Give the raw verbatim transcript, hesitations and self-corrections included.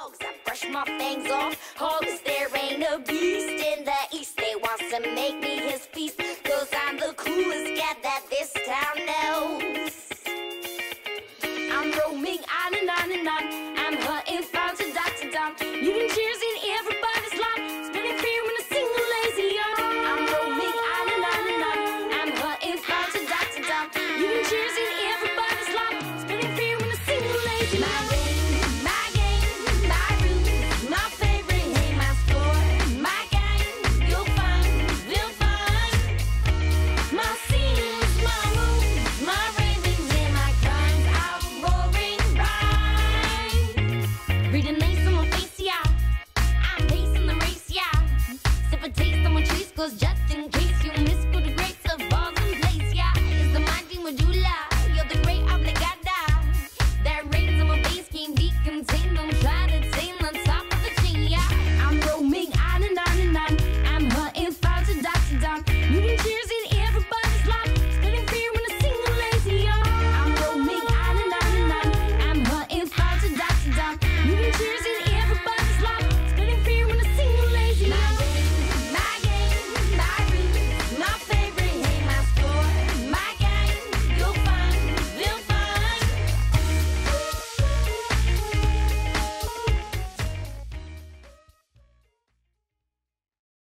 logs, I brush my fangs off hogs. There ain't a beast in the east. They want to make me his feast, cause I'm the coolest cat that this town knows. I'm roaming on and on and on. I'm hunting found to dot to dawn. You can cheers in everybody's lawn. Spinning fear when I sing the lazy on. I'm roaming on and on and on. I'm hunting found to dot to dawn. You can cheers in everybody's lawn. Spinning fear when I sing the lazy on. Just in case you miss good grades of all in place, yeah. It's the mighty Modula, you're the great obligada. That reigns on my base can't be contained. Don't try to tame on top of the chain, yeah. I'm roaming on and on and on. I'm hunting found to dot to dawn. You can cheers in everybody's lawn. Spinning fear when I sing the lazy on. I'm roaming on and on and on. I'm hunting found to dot to dawn. You can cheers in